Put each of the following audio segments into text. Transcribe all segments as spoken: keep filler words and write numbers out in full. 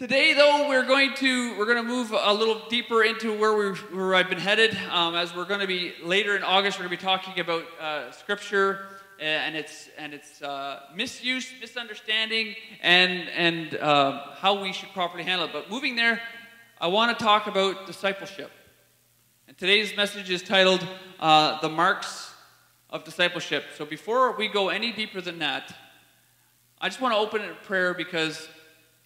Today, though, we're going to we're going to move a little deeper into where we where I've been headed. Um, as we're going to be later in August, we're going to be talking about uh, scripture and its and its uh, misuse, misunderstanding, and and uh, how we should properly handle it. But moving there, I want to talk about discipleship. And today's message is titled uh, "The Marks of Discipleship." So before we go any deeper than that, I just want to open it in prayer, because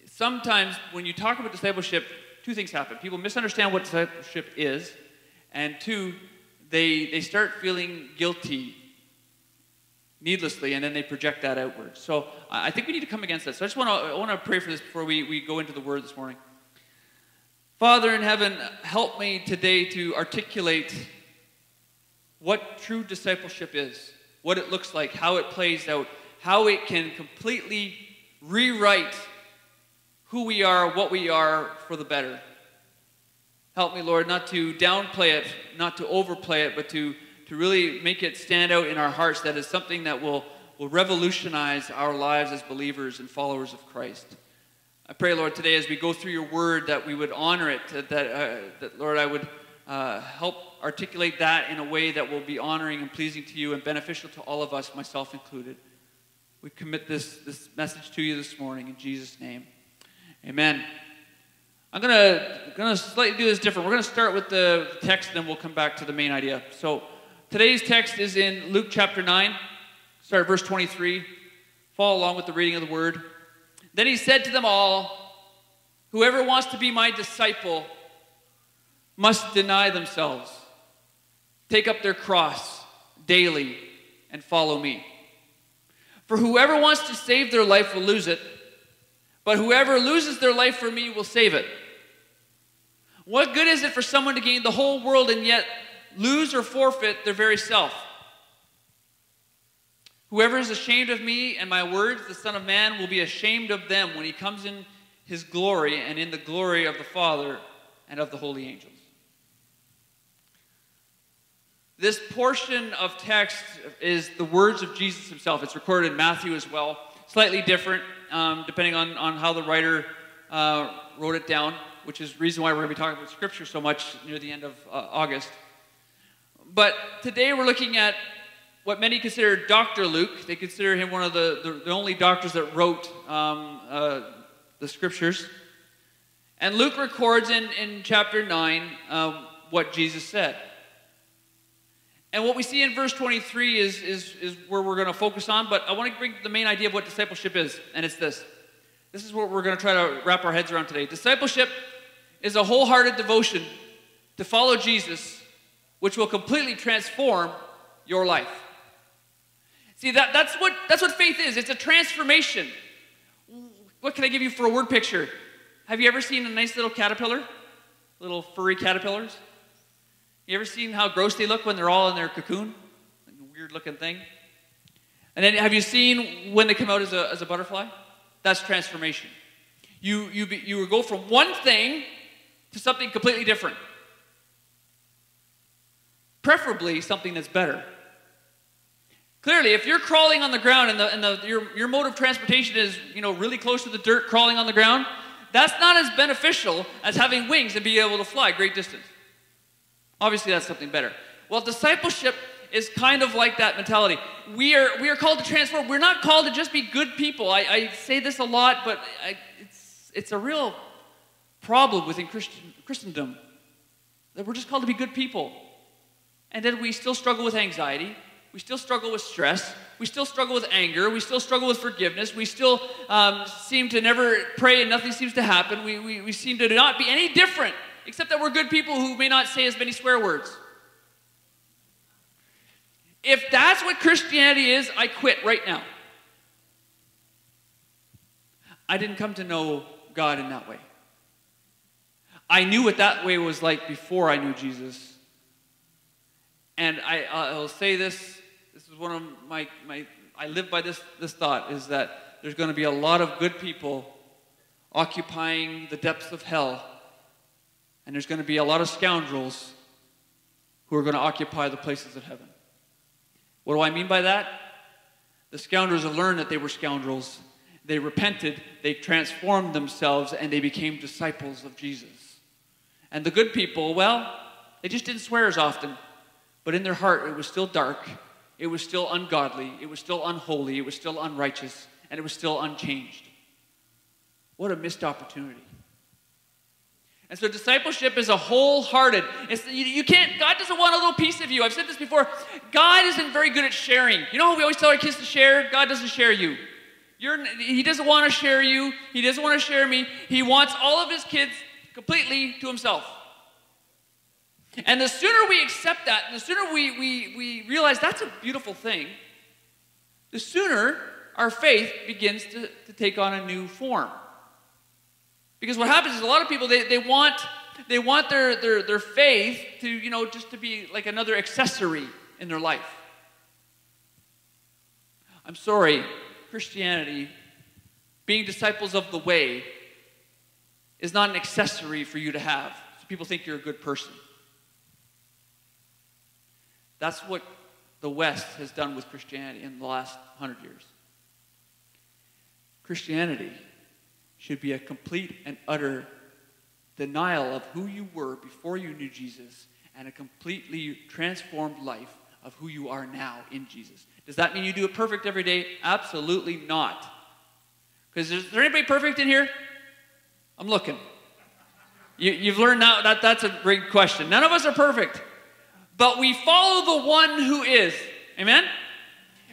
sometimes when you talk about discipleship, two things happen. People misunderstand what discipleship is, and two, they, they start feeling guilty needlessly, and then they project that outward. So I think we need to come against that. So I just want to, I want to pray for this before we, we go into the Word this morning. Father in heaven, help me today to articulate what true discipleship is, what it looks like, how it plays out, how it can completely rewrite who we are, what we are, for the better. Help me, Lord, not to downplay it, not to overplay it, but to, to really make it stand out in our hearts that is something that will, will revolutionize our lives as believers and followers of Christ. I pray, Lord, today as we go through your word that we would honor it, that, that, uh, that Lord, I would uh, help articulate that in a way that will be honoring and pleasing to you and beneficial to all of us, myself included. We commit this, this message to you this morning in Jesus' name. Amen. I'm going to gonna slightly do this different. We're going to start with the text, and then we'll come back to the main idea. So today's text is in Luke chapter nine, start at verse twenty-three. Follow along with the reading of the word. Then he said to them all, "Whoever wants to be my disciple must deny themselves, take up their cross daily, and follow me. For whoever wants to save their life will lose it, but whoever loses their life for me will save it. What good is it for someone to gain the whole world and yet lose or forfeit their very self? Whoever is ashamed of me and my words, the Son of Man will be ashamed of them when he comes in his glory and in the glory of the Father and of the holy angels." This portion of text is the words of Jesus himself. It's recorded in Matthew as well. Slightly different, um, depending on, on how the writer uh, wrote it down, which is the reason why we're going to be talking about Scripture so much near the end of uh, August. But today we're looking at what many consider Doctor Luke. They consider him one of the, the, the only doctors that wrote um, uh, the Scriptures. And Luke records in, in chapter nine um, what Jesus said. And what we see in verse twenty-three is, is, is where we're going to focus on, but I want to bring the main idea of what discipleship is, and it's this. This is what we're going to try to wrap our heads around today. Discipleship is a wholehearted devotion to follow Jesus, which will completely transform your life. See, that, that's, what, that's what faith is. It's a transformation. What can I give you for a word picture? Have you ever seen a nice little caterpillar? Little furry caterpillars? You ever seen how gross they look when they're all in their cocoon? Like a weird-looking thing. And then have you seen when they come out as a, as a butterfly? That's transformation. You, you, be, you go from one thing to something completely different. Preferably something that's better. Clearly, if you're crawling on the ground and, the, and the, your, your mode of transportation is, you know, really close to the dirt, crawling on the ground, that's not as beneficial as having wings and being able to fly great distance. Obviously, that's something better. Well, discipleship is kind of like that mentality. We are, we are called to transform. We're not called to just be good people. I, I say this a lot, but I, it's, it's a real problem within Christian, Christendom, that we're just called to be good people. And then we still struggle with anxiety. We still struggle with stress. We still struggle with anger. We still struggle with forgiveness. We still um, seem to never pray and nothing seems to happen. We, we, we seem to not be any different, except that we're good people who may not say as many swear words. If that's what Christianity is, I quit right now. I didn't come to know God in that way. I knew what that way was like before I knew Jesus. And I, I will say this, this is one of my, my I live by this, this thought, is that there's going to be a lot of good people occupying the depths of hell, and there's going to be a lot of scoundrels who are going to occupy the places of heaven. What do I mean by that? The scoundrels have learned that they were scoundrels, They repented, they transformed themselves, and they became disciples of Jesus. And the good people, well, they just didn't swear as often. But in their heart, it was still dark. It was still ungodly. It was still unholy. It was still unrighteous. And it was still unchanged. What a missed opportunity. And so discipleship is a wholehearted. It's, you, you can't, God doesn't want a little piece of you. I've said this before. God isn't very good at sharing. You know how we always tell our kids to share? God doesn't share you. You're, he doesn't want to share you. He doesn't want to share me. He wants all of his kids completely to himself. And the sooner we accept that, the sooner we, we, we realize that's a beautiful thing, the sooner our faith begins to, to take on a new form. Because what happens is a lot of people, they, they want, they want their, their, their faith to, you know, just to be like another accessory in their life. I'm sorry, Christianity, being disciples of the way, is not an accessory for you to have. So people think you're a good person. That's what the West has done with Christianity in the last hundred years. Christianity should be a complete and utter denial of who you were before you knew Jesus and a completely transformed life of who you are now in Jesus. Does that mean you do it perfect every day? Absolutely not. Because is there anybody perfect in here? I'm looking. You, you've learned now that that's a great question. None of us are perfect. But we follow the one who is. Amen?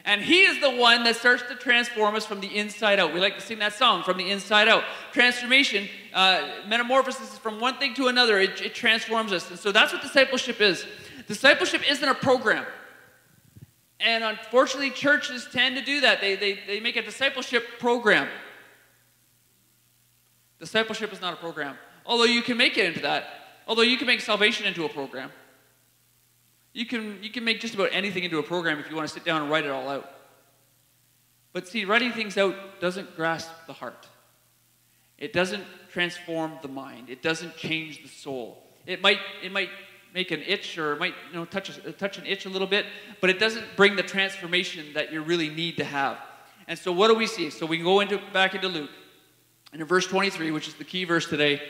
And he is the one that starts to transform us from the inside out. We like to sing that song, From the Inside Out. Transformation, uh, metamorphosis is from one thing to another. It, it transforms us. And so that's what discipleship is. Discipleship isn't a program. And unfortunately, churches tend to do that. They, they, they make a discipleship program. Discipleship is not a program. Although you can make it into that. Although you can make salvation into a program. You can, you can make just about anything into a program if you want to sit down and write it all out. But see, writing things out doesn't grasp the heart. It doesn't transform the mind. It doesn't change the soul. It might, it might make an itch or it might you know, touch, a, touch an itch a little bit, but it doesn't bring the transformation that you really need to have. And so what do we see? So we can go into, back into Luke. And in verse twenty-three, which is the key verse today,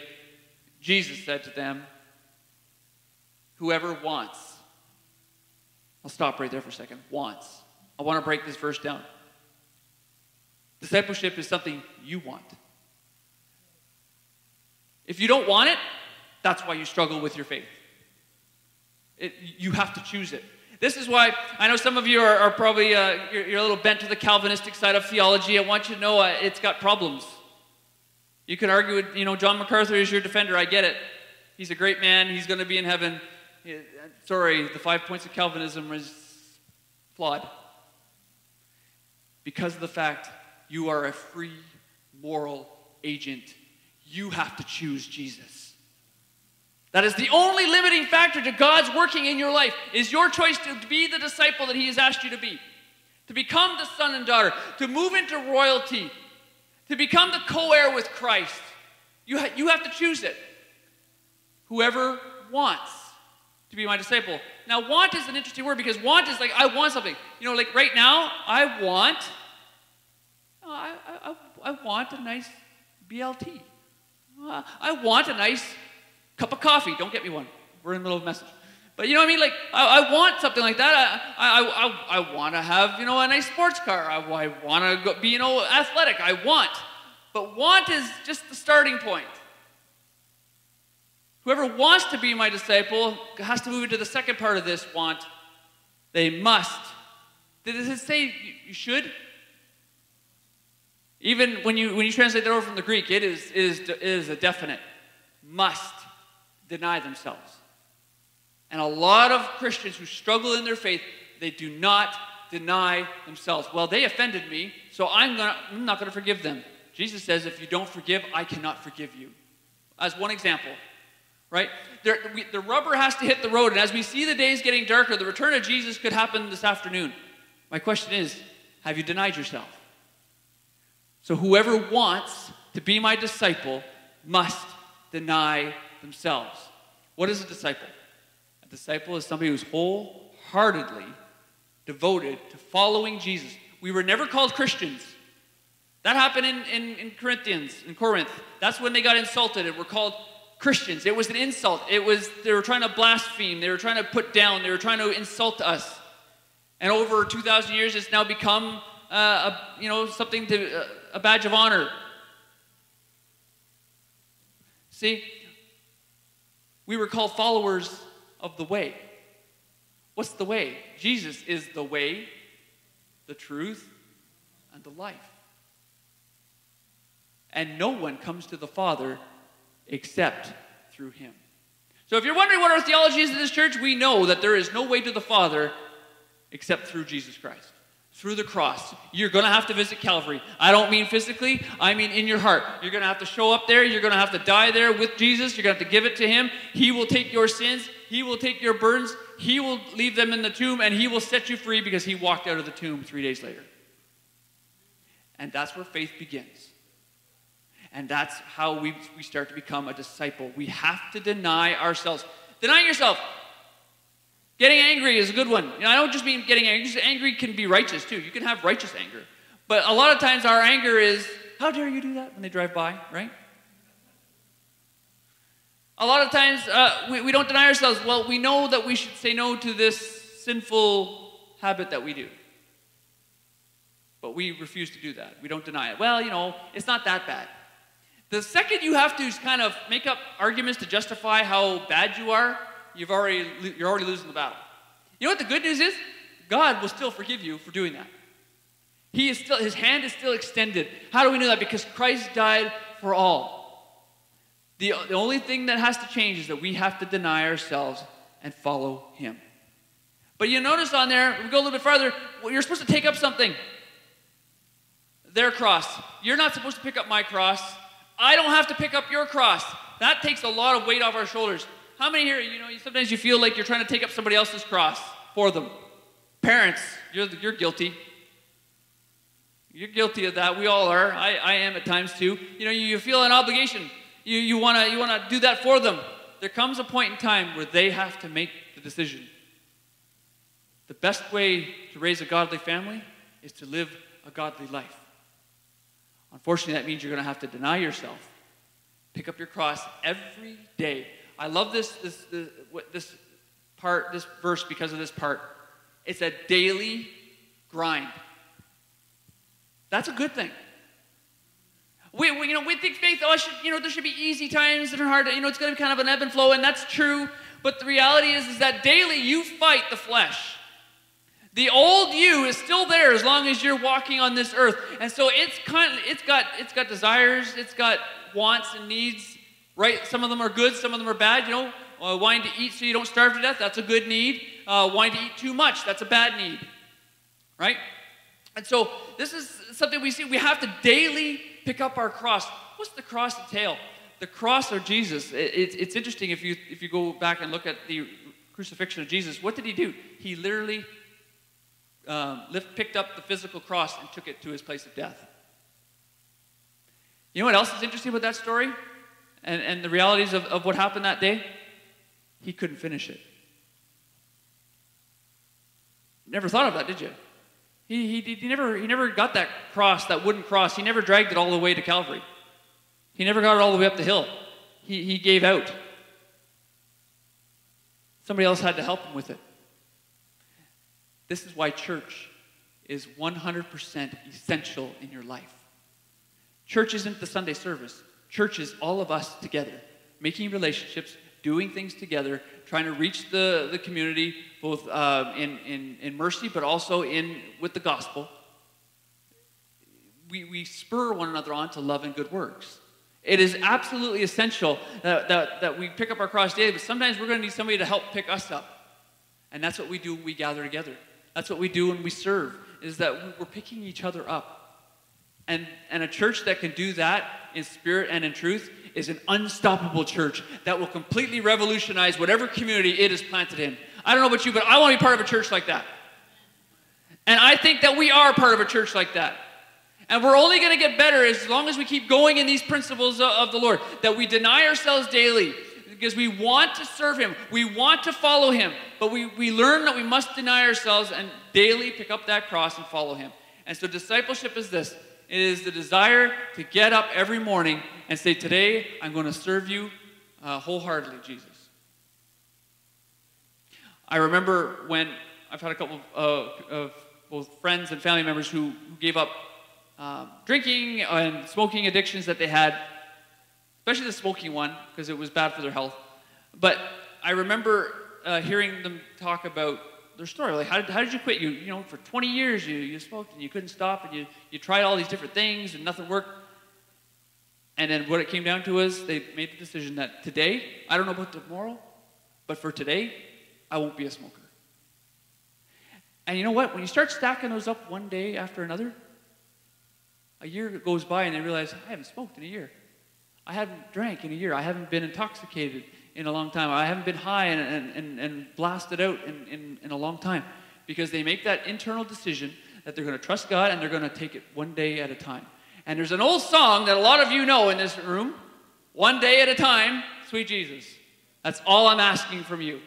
Jesus said to them, whoever wants. I'll stop right there for a second. Wants. I want to break this verse down. Discipleship is something you want. If you don't want it, that's why you struggle with your faith. It, you have to choose it. This is why I know some of you are, are probably, uh, you're, you're a little bent to the Calvinistic side of theology. I want you to know uh, it's got problems. You can argue with, you know, John MacArthur is your defender. I get it. He's a great man. He's going to be in heaven. Sorry, the five points of Calvinism is flawed. Because of the fact you are a free moral agent, you have to choose Jesus. That is the only limiting factor to God's working in your life, is your choice to be the disciple that he has asked you to be. To become the son and daughter, to move into royalty, to become the co-heir with Christ. You, ha- you have to choose it. Whoever wants to be my disciple. Now, want is an interesting word because want is like, I want something. You know, like right now, I want, I, I, I want a nice B L T. Uh, I want a nice cup of coffee. Don't get me one. We're in the middle of a message. But you know what I mean? Like, I, I want something like that. I, I, I, I want to have, you know, a nice sports car. I, I want to be, you know, athletic. I want. But want is just the starting point. Whoever wants to be my disciple has to move into the second part of this want. They must. Does it say you should? Even when you when you translate that over from the Greek, it is, it is, it is a definite. Must deny themselves. And a lot of Christians who struggle in their faith, they do not deny themselves. Well, they offended me, so I'm, gonna, I'm not going to forgive them. Jesus says, if you don't forgive, I cannot forgive you. As one example. Right? There, we, the rubber has to hit the road, and as we see the days getting darker, the return of Jesus could happen this afternoon. My question is, have you denied yourself? So whoever wants to be my disciple must deny themselves. What is a disciple? A disciple is somebody who's wholeheartedly devoted to following Jesus. We were never called Christians. That happened in, in, in Corinthians, in Corinth. That's when they got insulted and were called Christians. It was an insult. It was, they were trying to blaspheme. They were trying to put down. They were trying to insult us. And over two thousand years, it's now become uh, a, you know, something to, uh, a badge of honor. See, we were called followers of the way. What's the way? Jesus is the way, the truth, and the life. And no one comes to the Father except through him. So if you're wondering what our theology is in this church, we know that there is no way to the Father except through Jesus Christ, through the cross. You're going to have to visit Calvary. I don't mean physically, I mean in your heart. You're going to have to show up there. You're going to have to die there with Jesus. You're going to have to give it to him. He will take your sins. He will take your burdens. He will leave them in the tomb, and he will set you free because he walked out of the tomb three days later. And that's where faith begins. And that's how we, we start to become a disciple. We have to deny ourselves. Deny yourself. Getting angry is a good one. You know, I don't just mean getting angry. Just angry can be righteous too. You can have righteous anger. But a lot of times our anger is, how dare you do that when they drive by, right? A lot of times uh, we, we don't deny ourselves. Well, we know that we should say no to this sinful habit that we do. But we refuse to do that. We don't deny it. Well, you know, it's not that bad. The second you have to kind of make up arguments to justify how bad you are, you've already, you're already losing the battle. You know what the good news is? God will still forgive you for doing that. He is still, his hand is still extended. How do we know that? Because Christ died for all. The, the only thing that has to change is that we have to deny ourselves and follow him. But you notice on there, we go a little bit farther, well, you're supposed to take up something. Their cross. You're not supposed to pick up my cross. I don't have to pick up your cross. That takes a lot of weight off our shoulders. How many here, you know, sometimes you feel like you're trying to take up somebody else's cross for them. Parents, you're, you're guilty. You're guilty of that. We all are. I, I am at times too. You know, you feel an obligation. You, you want to you wanna do that for them. There comes a point in time where they have to make the decision. The best way to raise a godly family is to live a godly life. Unfortunately, that means you're going to have to deny yourself. Pick up your cross every day. I love this, this, this, this part, this verse because of this part. It's a daily grind. That's a good thing. We, we, you know, we think faith, oh, I should, you know, there should be easy times and hard, you know, it's going to be kind of an ebb and flow, and that's true. But the reality is, is that daily you fight the flesh. The old you is still there as long as you're walking on this earth. And so it's kind of, it's got it's got desires, it's got wants and needs, right? Some of them are good, some of them are bad. You know, uh, wanting to eat so you don't starve to death, that's a good need. Uh, wanting to eat too much, that's a bad need, right? And so this is something we see. We have to daily pick up our cross. What's the cross entail? The cross of Jesus. It, it, it's interesting if you, if you go back and look at the crucifixion of Jesus. What did he do? He literally... Um, lift, picked up the physical cross and took it to his place of death. You know what else is interesting about that story? And, and the realities of, of what happened that day? He couldn't finish it. Never thought of that, did you? He, he, he, never, he never got that cross, that wooden cross. He never dragged it all the way to Calvary. He never got it all the way up the hill. He, he gave out. Somebody else had to help him with it. This is why church is one hundred percent essential in your life. Church isn't the Sunday service. Church is all of us together, making relationships, doing things together, trying to reach the, the community, both uh, in, in, in mercy, but also in, with the gospel. We, we spur one another on to love and good works. It is absolutely essential that, that, that we pick up our cross daily, but sometimes we're going to need somebody to help pick us up. And that's what we do when we gather together. That's what we do when we serve, is that we're picking each other up. And, and a church that can do that in spirit and in truth is an unstoppable church that will completely revolutionize whatever community it is planted in. I don't know about you, but I want to be part of a church like that. And I think that we are part of a church like that. And we're only going to get better as long as we keep going in these principles of, of the Lord, that we deny ourselves daily, because we want to serve him. We want to follow him. But we, we learn that we must deny ourselves and daily pick up that cross and follow him. And so discipleship is this. It is the desire to get up every morning and say, today I'm going to serve you uh, wholeheartedly, Jesus. I remember when I've had a couple of, uh, of both friends and family members who, who gave up uh, drinking and smoking addictions that they had, especially the smoking one, because it was bad for their health. But I remember uh, hearing them talk about their story, like, how did, how did you quit? You, you know, for twenty years you, you smoked and you couldn't stop, and you, you tried all these different things and nothing worked. And then what it came down to was they made the decision that today, I don't know about tomorrow, but for today, I won't be a smoker. And you know what? When you start stacking those up one day after another, a year goes by and they realize, I haven't smoked in a year. I haven't drank in a year. I haven't been intoxicated in a long time. I haven't been high and, and, and blasted out in, in, in a long time, because they make that internal decision that they're going to trust God and they're going to take it one day at a time. And there's an old song that a lot of you know in this room, one day at a time, sweet Jesus. That's all I'm asking from you.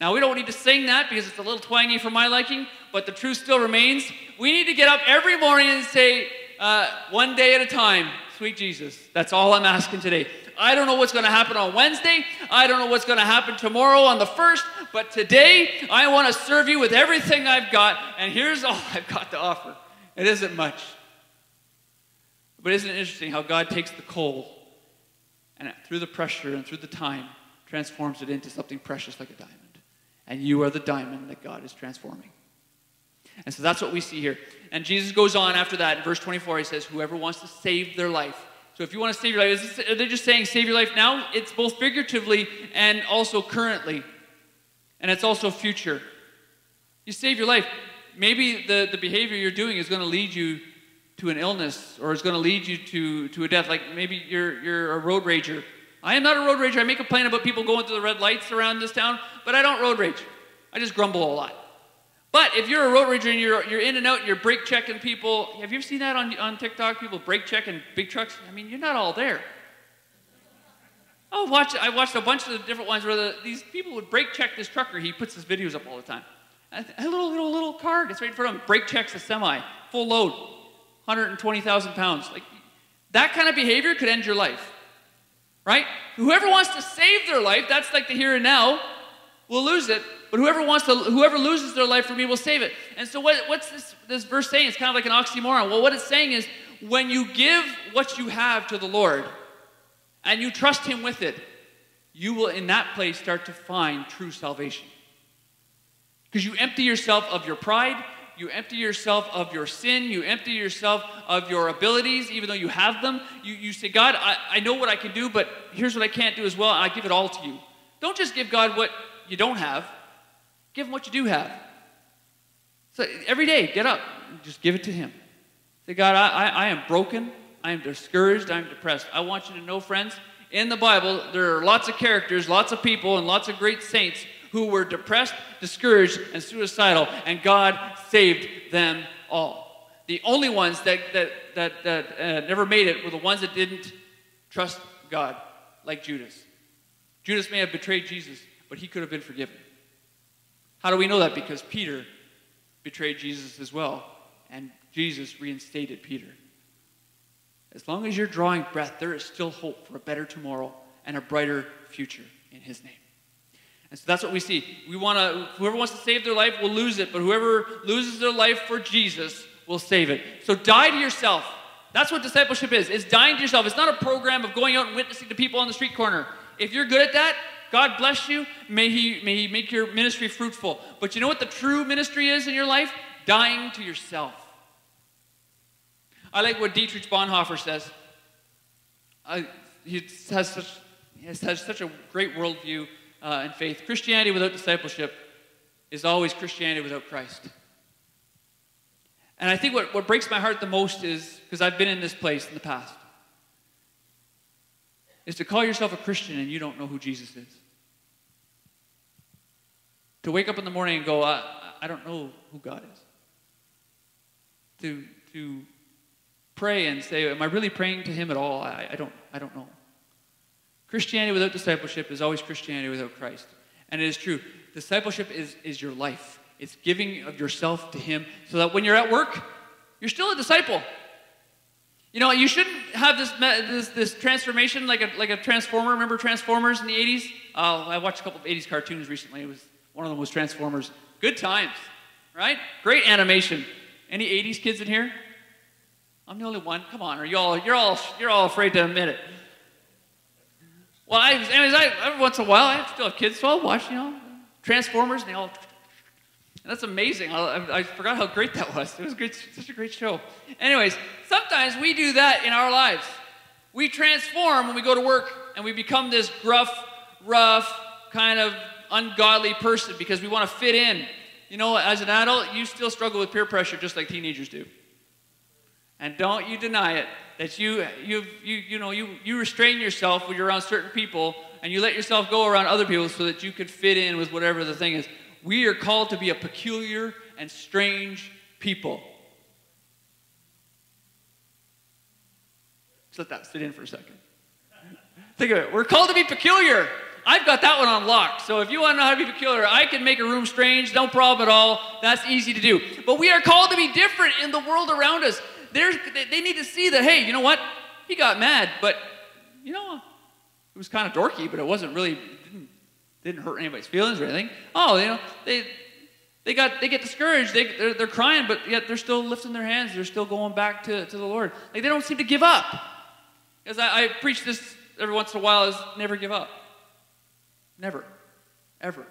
Now, we don't need to sing that because it's a little twangy for my liking, but the truth still remains. We need to get up every morning and say, uh, one day at a time, sweet Jesus. That's all I'm asking today. I don't know what's going to happen on Wednesday. I don't know what's going to happen tomorrow on the first. But today, I want to serve you with everything I've got. And here's all I've got to offer. It isn't much. But isn't it interesting how God takes the coal and through the pressure and through the time, transforms it into something precious like a diamond. And you are the diamond that God is transforming. And so that's what we see here. And Jesus goes on after that. In verse twenty-four, he says, whoever wants to save their life. So if you want to save your life, is this, are they just saying save your life now? It's both figuratively and also currently. And it's also future. You save your life. Maybe the, the behavior you're doing is going to lead you to an illness, or it's going to lead you to, to a death. Like maybe you're, you're a road rager. I am not a road rager. I may complain about people going through the red lights around this town, but I don't road rage. I just grumble a lot. But if you're a road rager and you're, you're in and out and you're brake checking people, have you ever seen that on, on TikTok? People brake checking big trucks? I mean, you're not all there. Oh, watch, I watched a bunch of the different ones where the, these people would brake check this trucker. He puts his videos up all the time. A little, little, little car gets right in front of him, brake checks a semi, full load, one hundred twenty thousand pounds. Like, that kind of behavior could end your life, right? Whoever wants to save their life, that's like the here and now, will lose it. But whoever wants to, whoever loses their life for me will save it. And so what, what's this, this verse saying? It's kind of like an oxymoron. Well, what it's saying is, when you give what you have to the Lord and you trust Him with it, you will in that place start to find true salvation. Because you empty yourself of your pride, you empty yourself of your sin, you empty yourself of your abilities, even though you have them. You, you say, God, I, I know what I can do, but here's what I can't do as well, and I give it all to you. Don't just give God what you don't have. Give Him what you do have. So every day, get up and just give it to Him. Say, God, I, I, I am broken. I am discouraged. I am depressed. I want you to know, friends, in the Bible, there are lots of characters, lots of people, and lots of great saints who were depressed, discouraged, and suicidal, and God saved them all. The only ones that, that, that, that uh, never made it were the ones that didn't trust God, like Judas. Judas may have betrayed Jesus, but he could have been forgiven. How do we know that? Because Peter betrayed Jesus as well, and Jesus reinstated Peter. As long as you're drawing breath, there is still hope for a better tomorrow and a brighter future in His name. And so that's what we see. We want to, whoever wants to save their life will lose it, but whoever loses their life for Jesus will save it. So die to yourself. That's what discipleship is. It's dying to yourself. It's not a program of going out and witnessing to people on the street corner. If you're good at that, God bless you. May he, may he make your ministry fruitful. But you know what the true ministry is in your life? Dying to yourself. I like what Dietrich Bonhoeffer says. Uh, he has such, he has such a great worldview uh, and faith. Christianity without discipleship is always Christianity without Christ. And I think what, what breaks my heart the most is, because I've been in this place in the past, is to call yourself a Christian and you don't know who Jesus is. To wake up in the morning and go, I, I don't know who God is. To, to pray and say, am I really praying to Him at all? I, I, don't, I don't know. Christianity without discipleship is always Christianity without Christ. And it is true. Discipleship is, is your life. It's giving of yourself to Him so that when you're at work, you're still a disciple. You know, you shouldn't have this this, this transformation like a like a transformer. Remember Transformers in the eighties? Uh, I watched a couple of eighties cartoons recently. It was one of them was Transformers. Good times, right? Great animation. Any eighties kids in here? I'm the only one. Come on, are you all you're all you're all afraid to admit it? Well, I, anyways, I, every once in a while, I still have kids, so I'll watch, you know, Transformers, and they all. And that's amazing. I, I forgot how great that was. It was great, such a great show. Anyways, sometimes we do that in our lives. We transform when we go to work, and we become this gruff, rough, kind of ungodly person because we want to fit in. You know, as an adult, you still struggle with peer pressure just like teenagers do. And don't you deny it, that you, you, you, you know, you, you restrain yourself when you're around certain people, and you let yourself go around other people so that you could fit in with whatever the thing is. We are called to be a peculiar and strange people. Just let that sit in for a second. Think of it. We're called to be peculiar. I've got that one on lock. So if you want to know how to be peculiar, I can make a room strange. No problem at all. That's easy to do. But we are called to be different in the world around us. There's, they need to see that, hey, you know what? He got mad, but, you know, it was kind of dorky, but it wasn't really... Didn't hurt anybody's feelings or anything. Oh, you know, they they got they get discouraged. They they're, they're crying, but yet they're still lifting their hands. They're still going back to, to the Lord. Like they don't seem to give up. Because I, I preach this every once in a while: is never give up. Never, ever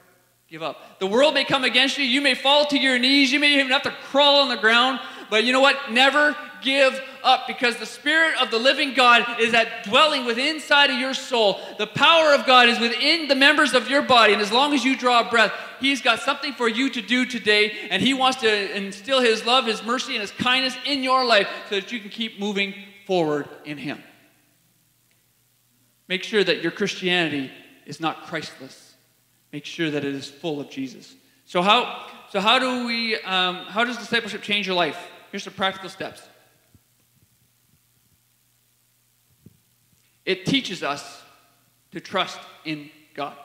give up. The world may come against you. You may fall to your knees. You may even have to crawl on the ground. But you know what? Never give up, because the Spirit of the living God is at dwelling within inside of your soul. The power of God is within the members of your body, and as long as you draw breath, He's got something for you to do today, and He wants to instill His love, His mercy, and His kindness in your life so that you can keep moving forward in Him. Make sure that your Christianity is not Christless. Make sure that it is full of Jesus. So how, so how do we, um, how does discipleship change your life? Here's some practical steps. It teaches us to trust in God.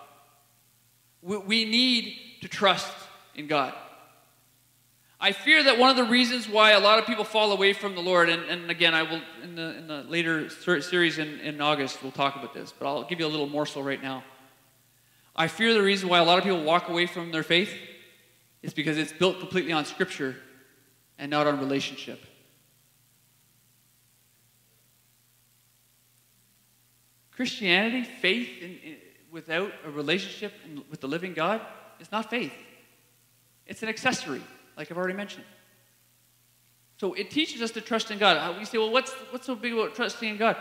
We need to trust in God. I fear that one of the reasons why a lot of people fall away from the Lord, and, and again, I will in the, in the later series in, in August, we'll talk about this, but I'll give you a little morsel right now. I fear the reason why a lot of people walk away from their faith is because it's built completely on Scripture and not on relationship. Christianity, faith in, in, without a relationship in, with the living God, is not faith. It's an accessory, like I've already mentioned. So it teaches us to trust in God. We say, well, what's, what's so big about trusting in God?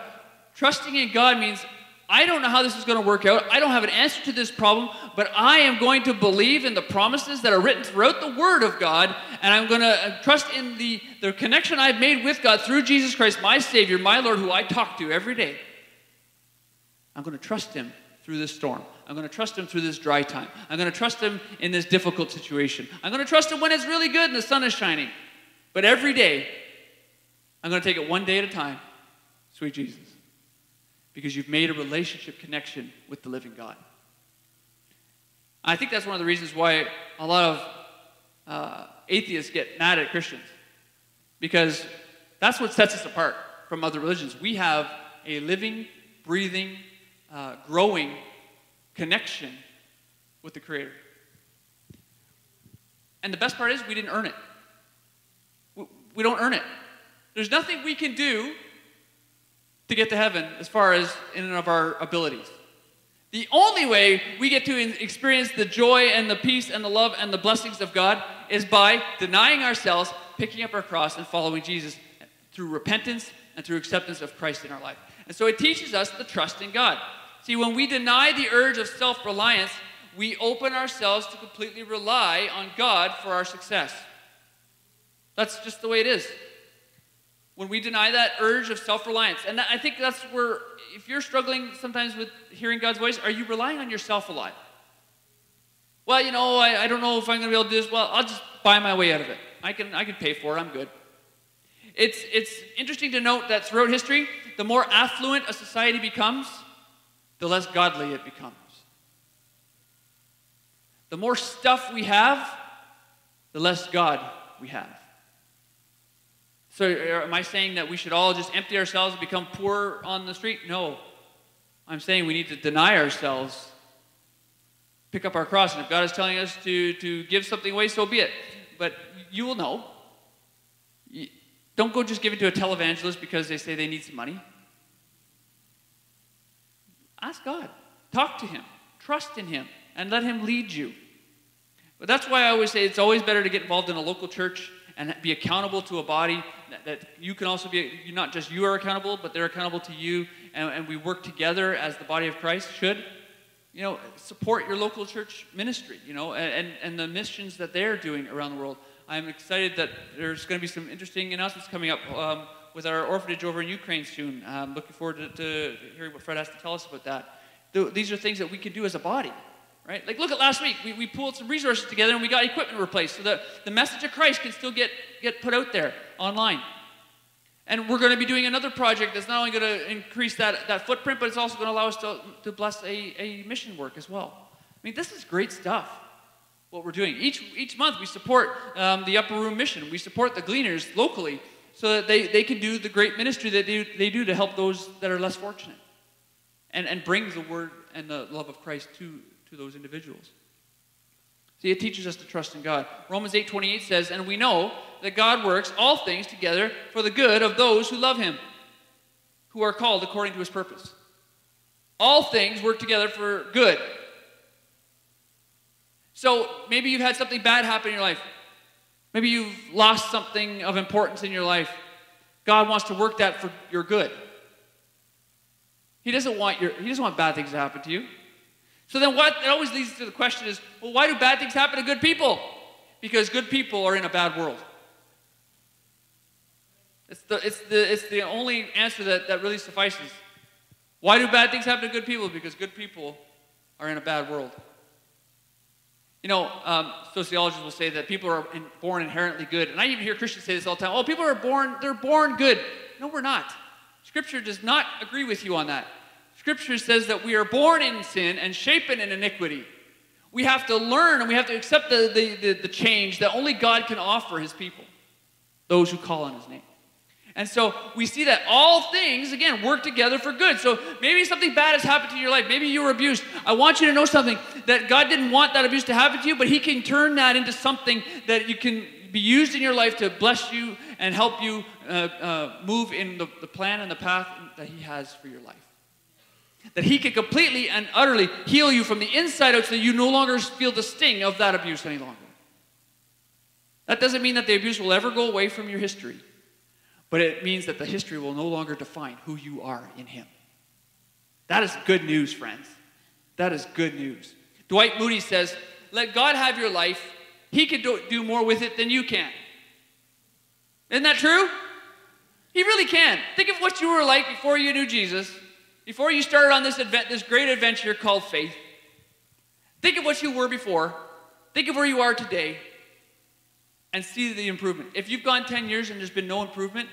Trusting in God means, I don't know how this is going to work out. I don't have an answer to this problem, but I am going to believe in the promises that are written throughout the Word of God, and I'm going to trust in the, the connection I've made with God through Jesus Christ, my Savior, my Lord, who I talk to every day. I'm going to trust Him through this storm. I'm going to trust Him through this dry time. I'm going to trust Him in this difficult situation. I'm going to trust Him when it's really good and the sun is shining. But every day, I'm going to take it one day at a time, sweet Jesus, because you've made a relationship connection with the living God. I think that's one of the reasons why a lot of uh, atheists get mad at Christians, because that's what sets us apart from other religions. We have a living, breathing, Uh, growing connection with the Creator. And the best part is we didn't earn it. We, we don't earn it. There's nothing we can do to get to heaven as far as in and of our abilities. The only way we get to experience the joy and the peace and the love and the blessings of God is by denying ourselves, picking up our cross, and following Jesus through repentance and through acceptance of Christ in our life. And so it teaches us to trust in God. See, when we deny the urge of self-reliance, we open ourselves to completely rely on God for our success. That's just the way it is. When we deny that urge of self-reliance, and I think that's where, if you're struggling sometimes with hearing God's voice, are you relying on yourself a lot? Well, you know, I, I don't know if I'm going to be able to do this. Well, I'll just buy my way out of it. I can, I can pay for it. I'm good. It's, it's interesting to note that throughout history, the more affluent a society becomes, the less godly it becomes. The more stuff we have, the less God we have. So am I saying that we should all just empty ourselves and become poor on the street? No. I'm saying we need to deny ourselves, pick up our cross, and if God is telling us to, to give something away, so be it. But you will know. Don't go just give it to a televangelist because they say they need some money. Ask God. Talk to Him. Trust in Him. And let Him lead you. But that's why I always say it's always better to get involved in a local church and be accountable to a body that, that you can also be, not just you are accountable, but they're accountable to you, and, and we work together as the body of Christ should. You know, support your local church ministry, you know, and, and the missions that they're doing around the world. I'm excited that there's going to be some interesting announcements coming up um, with our orphanage over in Ukraine soon. I'm looking forward to, to hearing what Fred has to tell us about that. These are things that we can do as a body. Right? Like, look at last week. We, we pulled some resources together and we got equipment replaced so that the message of Christ can still get, get put out there online. And we're going to be doing another project that's not only going to increase that, that footprint, but it's also going to allow us to, to bless a, a mission work as well. I mean, this is great stuff, what we're doing. Each, each month we support um, the Upper Room Mission. We support the Gleaners locally so that they, they can do the great ministry that they, they do to help those that are less fortunate and, and bring the word and the love of Christ to to those individuals. See, it teaches us to trust in God. Romans eight twenty-eight says, "And we know that God works all things together for the good of those who love Him, who are called according to His purpose." All things work together for good. So maybe you've had something bad happen in your life. Maybe you've lost something of importance in your life. God wants to work that for your good. He doesn't want your, He doesn't want bad things to happen to you. So then what, it always leads to the question is, well, why do bad things happen to good people? Because good people are in a bad world. It's the, it's the, it's the only answer that, that really suffices. Why do bad things happen to good people? Because good people are in a bad world. You know, um, sociologists will say that people are in, born inherently good. And I even hear Christians say this all the time. Oh, people are born, they're born good. No, we're not. Scripture does not agree with you on that. Scripture says that we are born in sin and shapen in iniquity. We have to learn and we have to accept the, the, the, the change that only God can offer His people, those who call on His name. And so we see that all things, again, work together for good. So maybe something bad has happened to your life. Maybe you were abused. I want you to know something, that God didn't want that abuse to happen to you, but He can turn that into something that you can be used in your life to bless you and help you uh, uh, move in the, the plan and the path that He has for your life. That He can completely and utterly heal you from the inside out so that you no longer feel the sting of that abuse any longer. That doesn't mean that the abuse will ever go away from your history. But it means that the history will no longer define who you are in Him. That is good news, friends. That is good news. Dwight Moody says, "Let God have your life. He can do more with it than you can." Isn't that true? He really can. Think of what you were like before you knew Jesus. Before you started on this advent, this great adventure called faith, think of what you were before, think of where you are today, and see the improvement. If you've gone ten years and there's been no improvement,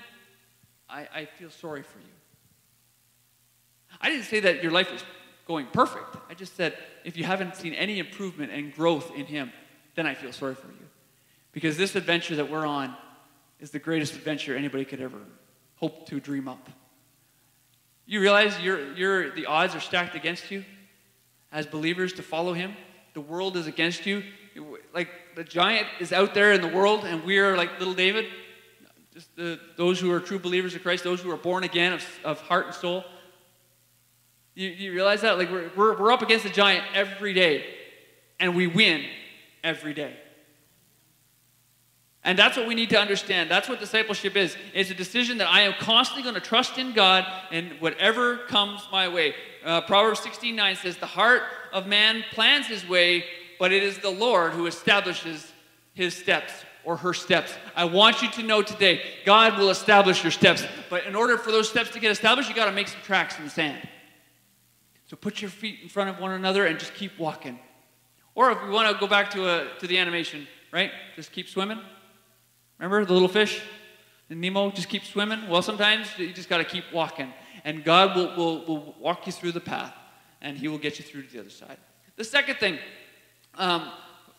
I, I feel sorry for you. I didn't say that your life is going perfect. I just said, if you haven't seen any improvement and growth in Him, then I feel sorry for you. Because this adventure that we're on is the greatest adventure anybody could ever hope to dream up. You realize you're, you're, the odds are stacked against you as believers to follow Him. The world is against you. Like, the giant is out there in the world, and we are like little David. Just the, those who are true believers of Christ, those who are born again of, of heart and soul. You, you realize that? Like, we're, we're, we're up against the giant every day, and we win every day. And that's what we need to understand. That's what discipleship is. It's a decision that I am constantly going to trust in God and whatever comes my way. Uh, Proverbs sixteen nine says, "The heart of man plans his way, but it is the Lord who establishes his steps," or her steps. I want you to know today, God will establish your steps. But in order for those steps to get established, you've got to make some tracks in the sand. So put your feet in front of one another and just keep walking. Or if we want to go back to, a, to the animation, right? Just keep swimming. Remember the little fish? And Nemo just keeps swimming? Well, sometimes you just got to keep walking. And God will, will, will walk you through the path. And He will get you through to the other side. The second thing um,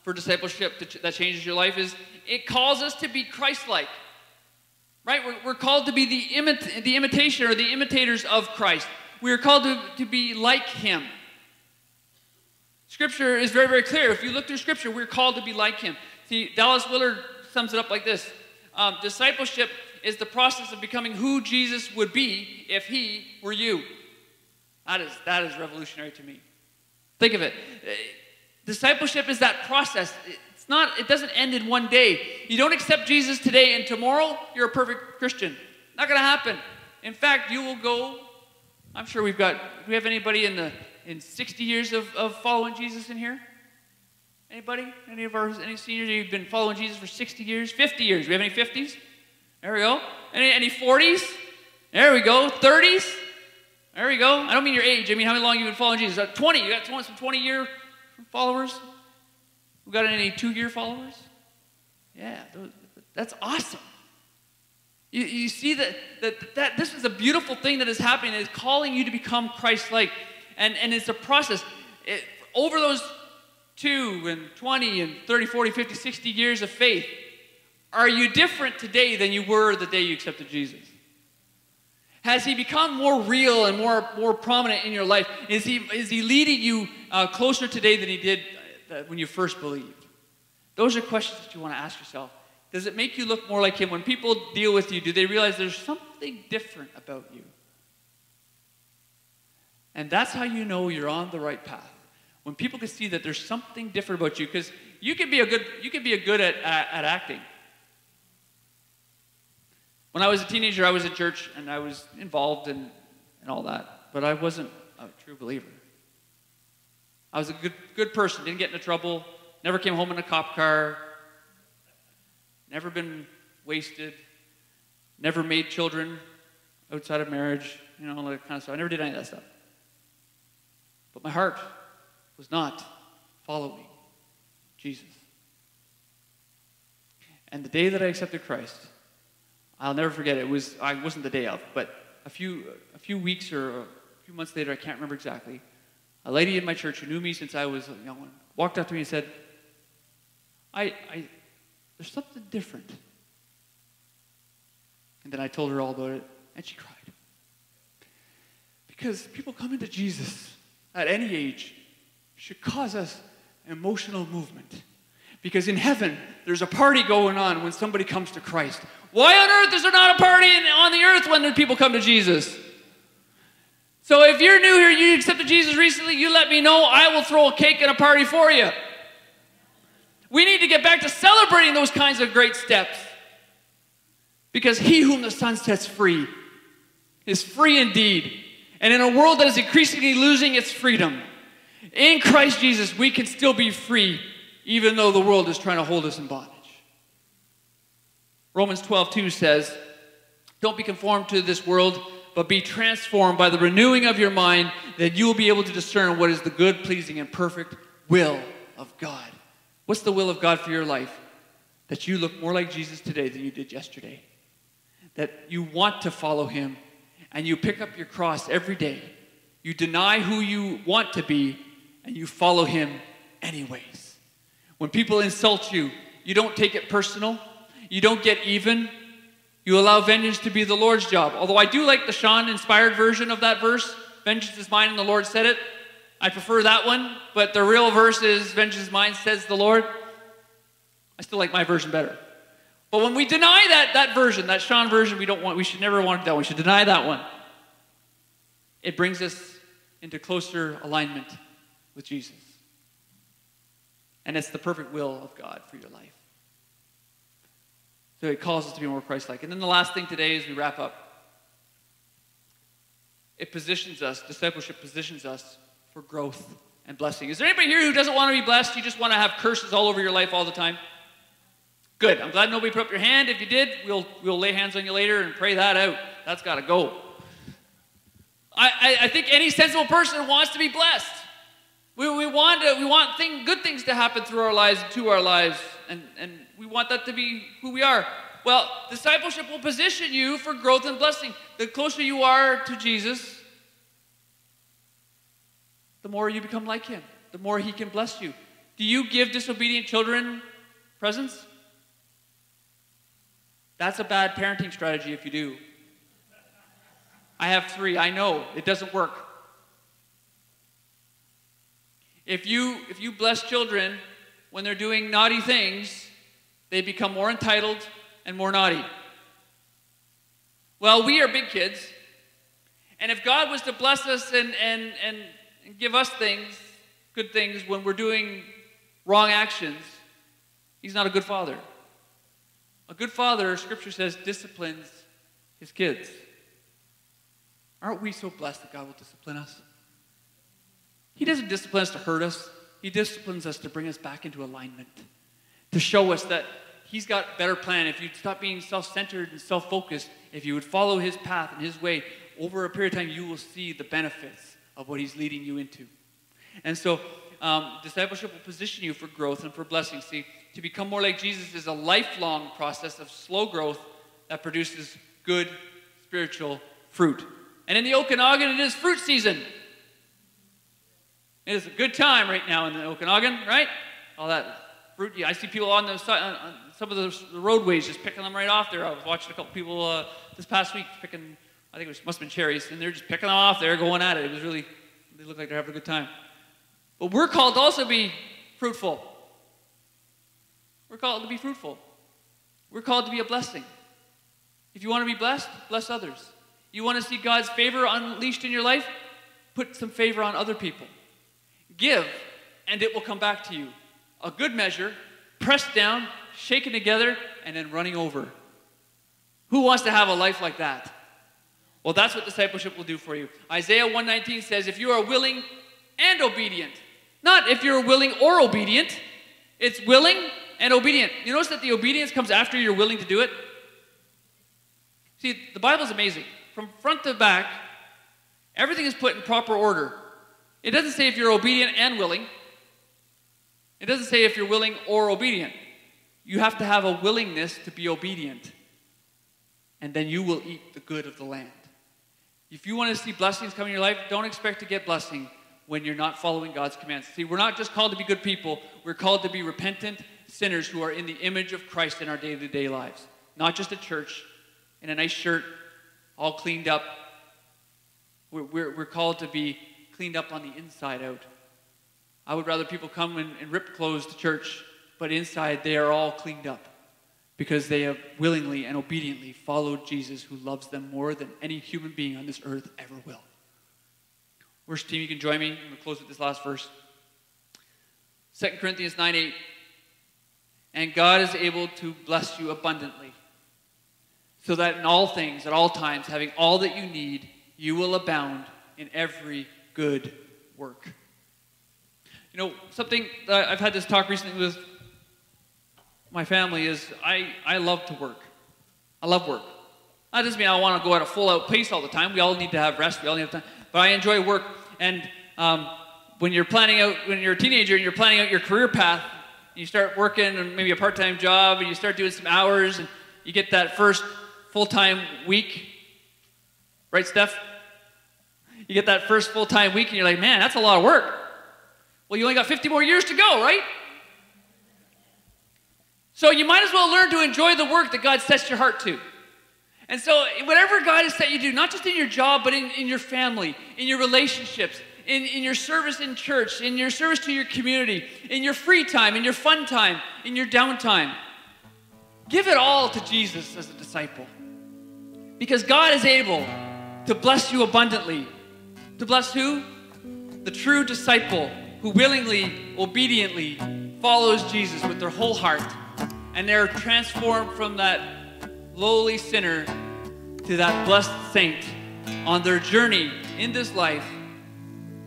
for discipleship that changes your life is it calls us to be Christ-like. Right? We're, we're called to be the, imit the imitation or the imitators of Christ. We are called to, to be like him. Scripture is very, very clear. If you look through Scripture, we're called to be like him. See, Dallas Willard sums it up like this. Um, discipleship is the process of becoming who Jesus would be if he were you. That is, that is revolutionary to me. Think of it. Discipleship is that process. It's not, it doesn't end in one day. You don't accept Jesus today and tomorrow you're a perfect Christian. Not going to happen. In fact, you will go, I'm sure we've got, do we have anybody in the, in sixty years of, of following Jesus in here? Anybody? Any of our, any seniors who've been following Jesus for sixty years? fifty years? Do we have any fifties? There we go. Any, any forties? There we go. thirties? There we go. I don't mean your age. I mean how long you've been following Jesus. Like twenty. You got some twenty-year followers? We got any two-year followers? Yeah. That's awesome. You, you see that, that, that this is a beautiful thing that is happening. It's calling you to become Christ-like. And, and it's a process. It, over those two and twenty and thirty, forty, fifty, sixty years of faith, are you different today than you were the day you accepted Jesus? Has he become more real and more, more prominent in your life? Is he, is he leading you uh, closer today than he did when you first believed? Those are questions that you want to ask yourself. Does it make you look more like him? When people deal with you, do they realize there's something different about you? And that's how you know you're on the right path. When people can see that there's something different about you, because you can be a good, you can be a good at, at, at acting. When I was a teenager, I was at church, and I was involved in, in all that. But I wasn't a true believer. I was a good, good person, didn't get into trouble, never came home in a cop car, never been wasted, never made children outside of marriage, you know, all that kind of stuff. I never did any of that stuff. But my heart was not following Jesus. And the day that I accepted Christ, I'll never forget it. It was, I wasn't the day of, but a few, a few weeks or a few months later, I can't remember exactly, a lady in my church who knew me since I was a young one walked up to me and said, I, I, there's something different. And then I told her all about it, and she cried. Because people coming to Jesus at any age should cause us emotional movement. Because in heaven, there's a party going on when somebody comes to Christ. Why on earth is there not a party on the earth when people come to Jesus? So if you're new here, you accepted Jesus recently, you let me know, I will throw a cake and a party for you. We need to get back to celebrating those kinds of great steps. Because he whom the Son sets free is free indeed. And in a world that is increasingly losing its freedom, in Christ Jesus, we can still be free, even though the world is trying to hold us in bondage. Romans twelve two says, don't be conformed to this world, but be transformed by the renewing of your mind, that you will be able to discern what is the good, pleasing, and perfect will of God. What's the will of God for your life? That you look more like Jesus today than you did yesterday. That you want to follow him, and you pick up your cross every day. You deny who you want to be, and you follow him anyways. When people insult you, you don't take it personal. You don't get even. You allow vengeance to be the Lord's job. Although I do like the Sean-inspired version of that verse. Vengeance is mine and the Lord said it. I prefer that one. But the real verse is, vengeance is mine, says the Lord. I still like my version better. But when we deny that, that version, that Sean version, we don't want, we should never want that one. We should deny that one. It brings us into closer alignment with Jesus. And it's the perfect will of God for your life. So it calls us to be more Christ-like. And then the last thing today as we wrap up, it positions us, discipleship positions us for growth and blessing. Is there anybody here who doesn't want to be blessed? You just want to have curses all over your life all the time? Good. I'm glad nobody put up your hand. If you did, we'll, we'll lay hands on you later and pray that out. That's got to go. I, I, I think any sensible person wants to be blessed. We, we want, to, we want thing, good things to happen through our lives and to our lives. And, and we want that to be who we are. Well, discipleship will position you for growth and blessing. The closer you are to Jesus, the more you become like him. The more he can bless you. Do you give disobedient children presents? That's a bad parenting strategy if you do. I have three. I know. It doesn't work. If you, if you bless children when they're doing naughty things, they become more entitled and more naughty. Well, we are big kids. And if God was to bless us and, and, and give us things, good things, when we're doing wrong actions, he's not a good father. A good father, Scripture says, disciplines his kids. Aren't we so blessed that God will discipline us? He doesn't discipline us to hurt us. He disciplines us to bring us back into alignment, to show us that he's got a better plan. If you'd stop being self-centered and self-focused, if you would follow his path and his way, over a period of time, you will see the benefits of what he's leading you into. And so um, discipleship will position you for growth and for blessing. See, to become more like Jesus is a lifelong process of slow growth that produces good spiritual fruit. And in the Okanagan, it is fruit season. It is a good time right now in the Okanagan, right? All that fruit. Yeah, I see people on, the, on some of the roadways just picking them right off there. I was watching a couple people uh, this past week picking, I think it was, must have been cherries, and they're just picking them off there, going at it. It was really, they look like they're having a good time. But we're called to also be fruitful. We're called to be fruitful. We're called to be a blessing. If you want to be blessed, bless others. You want to see God's favor unleashed in your life? Put some favor on other people. Give, and it will come back to you. A good measure, pressed down, shaken together, and then running over. Who wants to have a life like that? Well, that's what discipleship will do for you. Isaiah one nineteen says, if you are willing and obedient. Not if you're willing or obedient. It's willing and obedient. You notice that the obedience comes after you're willing to do it? See, the Bible's amazing. From front to back, everything is put in proper order. It doesn't say if you're obedient and willing. It doesn't say if you're willing or obedient. You have to have a willingness to be obedient. And then you will eat the good of the land. If you want to see blessings come in your life, don't expect to get blessing when you're not following God's commands. See, we're not just called to be good people. We're called to be repentant sinners who are in the image of Christ in our day-to-day lives. Not just at church, in a nice shirt, all cleaned up. We're, we're, we're called to be cleaned up on the inside out. I would rather people come and, and rip clothes to church, but inside they are all cleaned up because they have willingly and obediently followed Jesus, who loves them more than any human being on this earth ever will. Worship team, you can join me. I'm going to close with this last verse. Second Corinthians nine eight. And God is able to bless you abundantly, so that in all things, at all times, having all that you need, you will abound in every good work. You know, something that I've had this talk recently with my family is I, I love to work. I love work. That doesn't mean I want to go at a full-out pace all the time. We all need to have rest. We all need to have time. But I enjoy work. And um, when you're planning out, when you're a teenager and you're planning out your career path, you start working and maybe a part-time job, and you start doing some hours, and you get that first full-time week. Right, Steph? You get that first full-time week, and you're like, man, that's a lot of work. Well, you only got fifty more years to go, right? So you might as well learn to enjoy the work that God sets your heart to. And so whatever God has set you to do, not just in your job, but in, in your family, in your relationships, in, in your service in church, in your service to your community, in your free time, in your fun time, in your downtime, give it all to Jesus as a disciple. Because God is able to bless you abundantly. To bless who? The true disciple who willingly, obediently follows Jesus with their whole heart. And they're transformed from that lowly sinner to that blessed saint on their journey in this life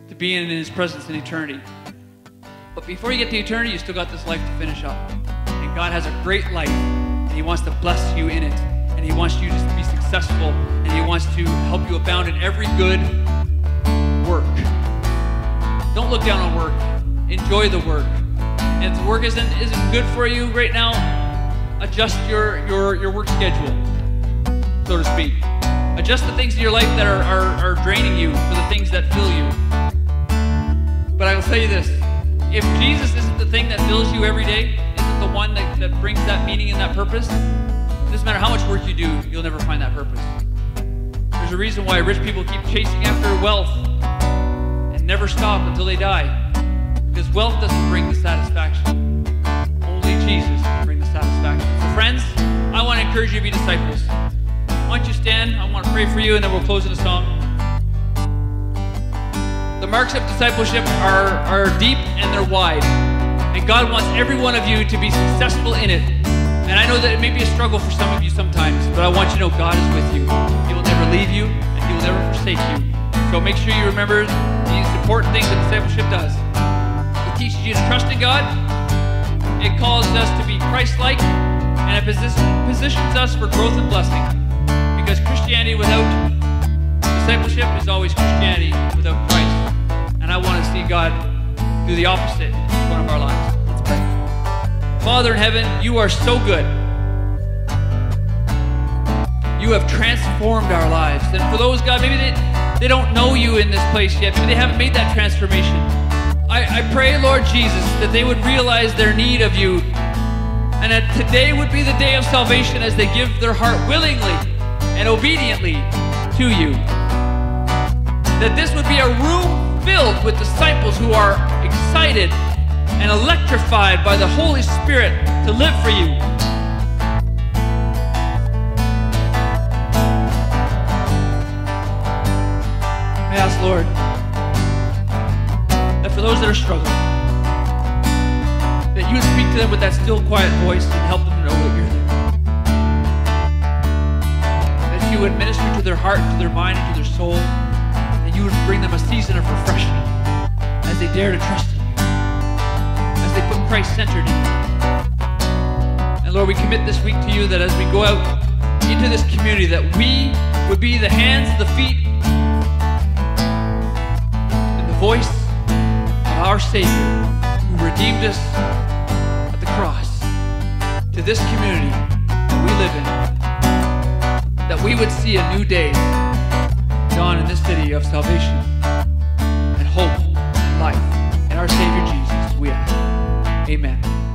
to being in his presence in eternity. But before you get to eternity, you still got this life to finish up. And God has a great life, and he wants to bless you in it. And he wants you to be successful, and he wants to help you abound in every good work. Don't look down on work. Enjoy the work. And if the work isn't isn't good for you right now, adjust your your your work schedule, so to speak. Adjust the things in your life that are, are, are draining you for the things that fill you. But I will tell you this, if Jesus isn't the thing that fills you every day, isn't the one that, that brings that meaning and that purpose, doesn't matter how much work you do, you'll never find that purpose. There's a reason why rich people keep chasing after wealth and never stop until they die. Because wealth doesn't bring the satisfaction. Only Jesus can bring the satisfaction. So friends, I want to encourage you to be disciples. Why don't you stand? I want to pray for you and then we'll close in a song. The marks of discipleship are, are deep and they're wide. And God wants every one of you to be successful in it. And I know that it may be a struggle for some of you sometimes, but I want you to know God is with you. He will never leave you and He will never forsake you. So make sure you remember these important things that discipleship does. It teaches you to trust in God. It calls us to be Christ-like. And it positions us for growth and blessing. Because Christianity without discipleship is always Christianity without Christ. And I want to see God do the opposite in one of our lives. Let's pray. Father in heaven, you are so good. You have transformed our lives. And for those, God, maybe they, they don't know you in this place yet. Maybe they haven't made that transformation. I, I pray, Lord Jesus, that they would realize their need of you. And that today would be the day of salvation as they give their heart willingly and obediently to you. That this would be a room filled with disciples who are excited and electrified by the Holy Spirit to live for you. I ask, Lord, that for those that are struggling, that you would speak to them with that still quiet voice and help them to know that you're there. That you would minister to their heart, to their mind, and to their soul. You would bring them a season of refreshing as they dare to trust in you, as they put Christ centered in you. And Lord, we commit this week to you that as we go out into this community, that we would be the hands, the feet, and the voice of our Savior who redeemed us at the cross to this community that we live in, that we would see a new day dawn in this city of salvation and hope and life in our Savior Jesus, we ask. Amen.